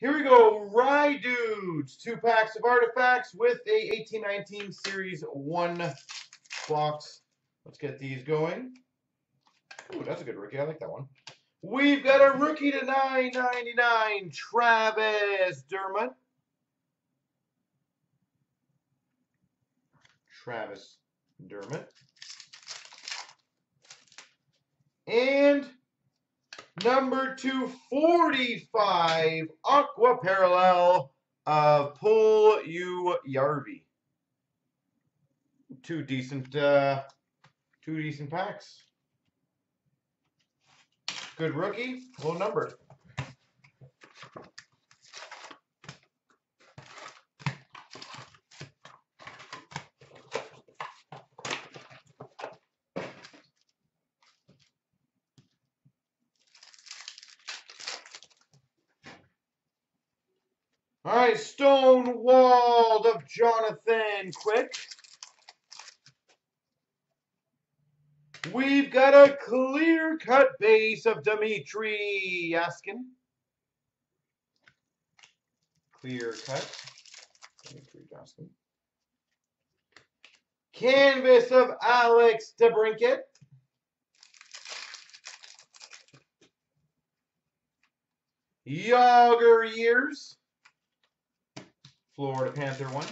Here we go, Rye Dudes. 2 packs of artifacts with a 18-19 Series 1 box. Let's get these going. Ooh, that's a good rookie. I like that one. We've got a rookie to $9.99, Travis Dermott. Travis Dermott. And number 245, Aqua Parallel of Pull You Yarvi. Two decent packs. Good rookie, low number. All right, Stonewalled of Jonathan Quick. We've got a clear-cut base of Dimitri Yaskin. Clear-cut. Dimitri Yaskin. Canvas of Alex DeBrincat. Yager Years. Florida Panther one.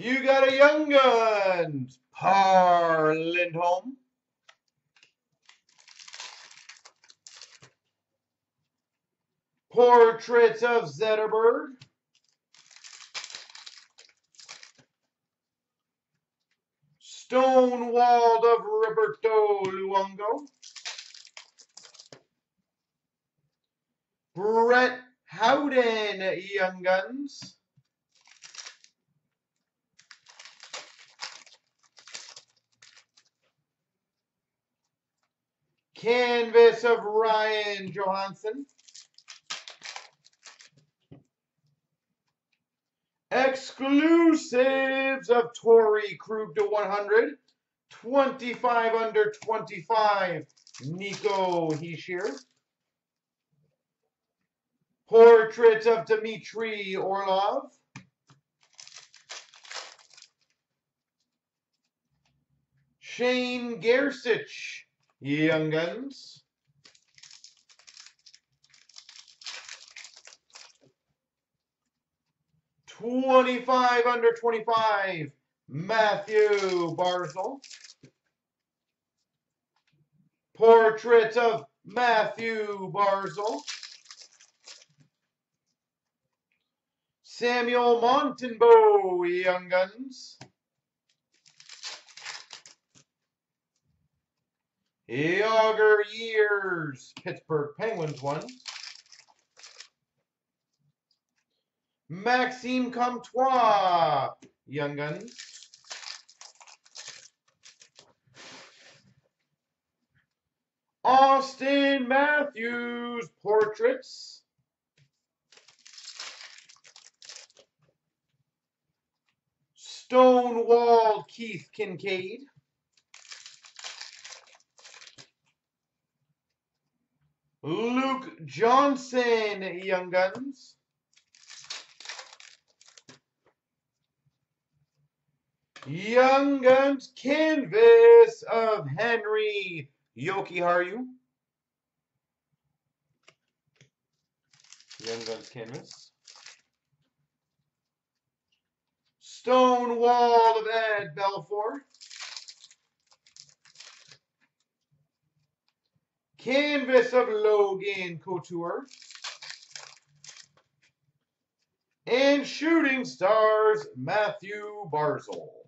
You got a Young Guns, Par Lindholm. Portraits of Zetterberg. Stonewalled of Roberto Luongo. Brett Howden, Young Guns. Canvas of Ryan Johansen. Exclusives of Tory Krug to 100. 25 under 25, Nico Heischer. Portraits of Dmitri Orlov. Shane Gersich. Young Guns. $25 under $25, Matthew Barzal. Portraits of Matthew Barzal. Samuel Montenbeau, Young Guns. Yager Years, Pittsburgh Penguins one. Maxime Comtois, Young Guns. Austin Matthews, Portraits. Stonewalled Keith Kincaid. Luke Johnson, Young Guns. Young Guns canvas of Henry Yokiharu. Young Guns canvas. Stonewalled of Ed Belfour. Canvas of Logan Couture. And Shooting Stars, Matthew Barzal.